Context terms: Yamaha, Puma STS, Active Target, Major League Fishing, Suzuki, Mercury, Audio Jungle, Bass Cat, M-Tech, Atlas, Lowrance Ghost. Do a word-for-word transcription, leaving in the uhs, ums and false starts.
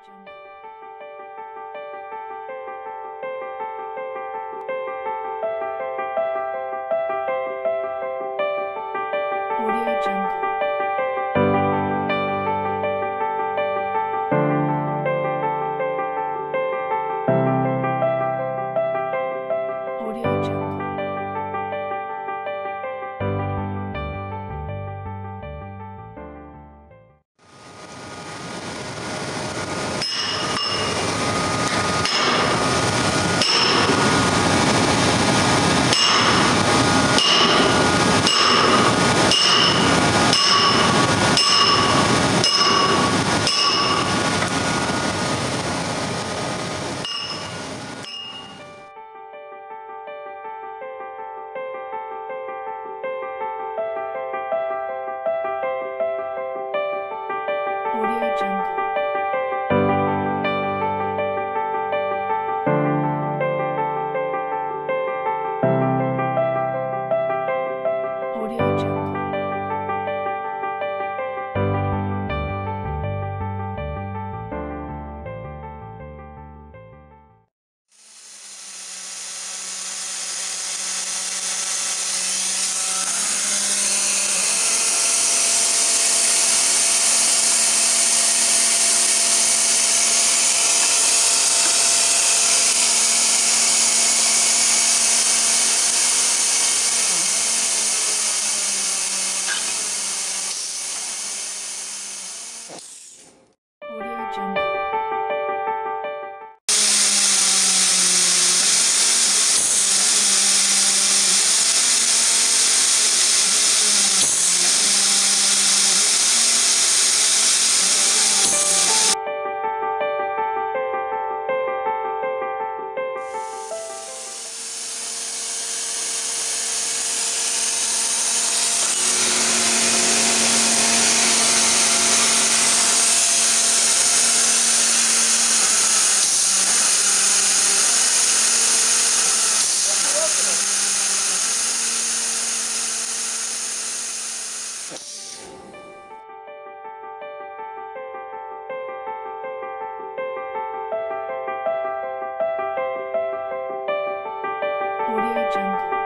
Audio Jungle. Audio Jungle. Audio Jungle. Jungle. Audio Jungle.